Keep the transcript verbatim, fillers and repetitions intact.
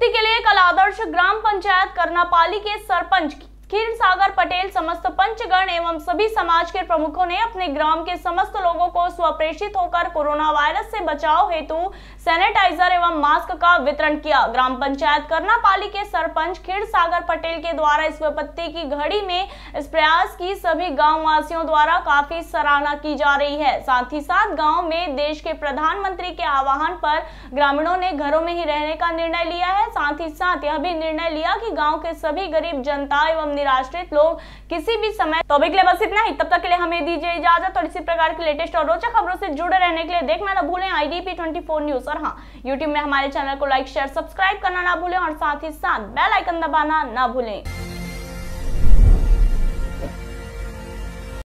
मुक्ति के लिए कल आदर्श ग्राम पंचायत करनापाली के सरपंच खिरसागर पटेल, समस्त पंचगण एवं सभी समाज के प्रमुखों ने अपने ग्राम के समस्त लोगों को स्वप्रेषित होकर कोरोना वायरस से बचाव हेतु सैनिटाइजर एवं मास्क का वितरण किया। ग्राम पंचायत करनापाली के सरपंच खिरसागर पटेल के द्वारा इस विपत्ति की घड़ी में इस प्रयास की सभी गाँव वासियों द्वारा काफी सराहना की जा रही है। साथ ही साथ गाँव में देश के प्रधानमंत्री के आह्वान पर ग्रामीणों ने घरों में ही रहने का निर्णय लिया है। साथ ही साथ यह भी निर्णय लिया कि गाँव के सभी गरीब जनता एवं निराश्रित लोग किसी भी समय। तो अभी के लिए बस इतना ही, तब तक के लिए हमें दीजिए इजाजत। और इसी प्रकार की लेटेस्ट और रोचक खबरों से जुड़े रहने के लिए देखना ना भूलें आई डी पी चौबीस न्यूज। और हाँ, यूट्यूब में हमारे चैनल को लाइक शेयर सब्सक्राइब करना ना भूलें और साथ ही साथ बेल आइकन दबाना ना भूलें।